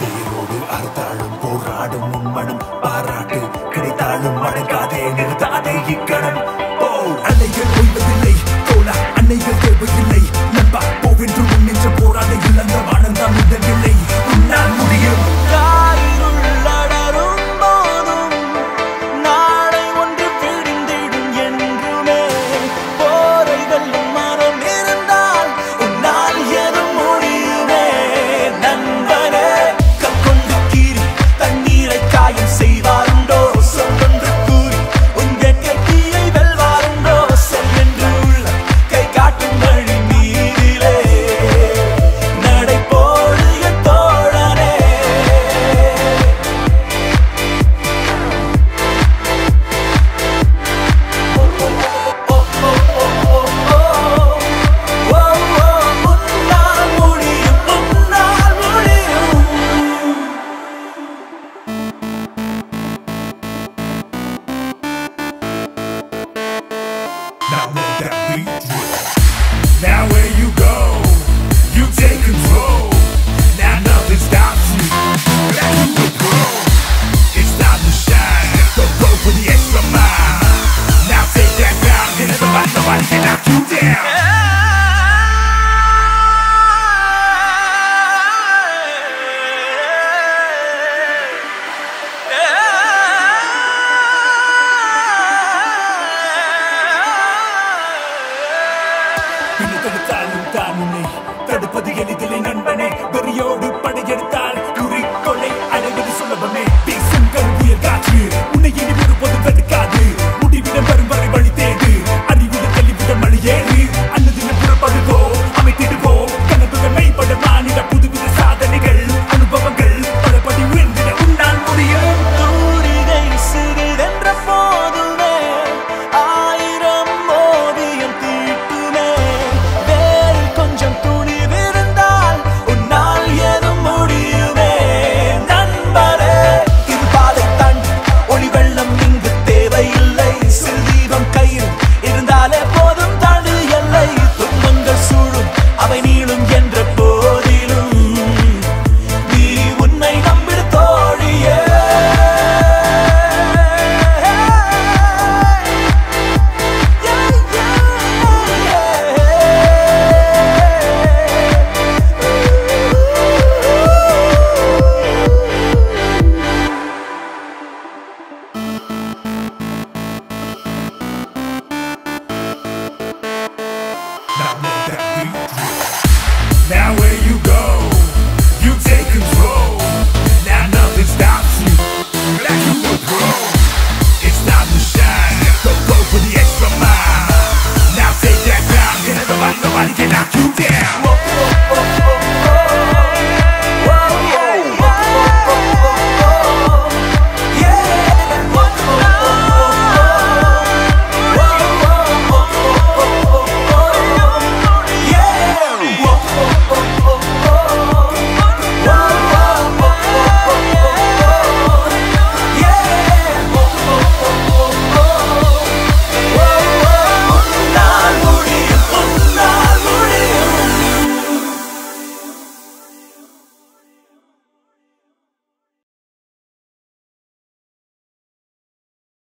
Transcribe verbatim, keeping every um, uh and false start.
Napa, Povin, True, Ninja, Pora, the Yulanda, Bananda, Mudakilay, Una.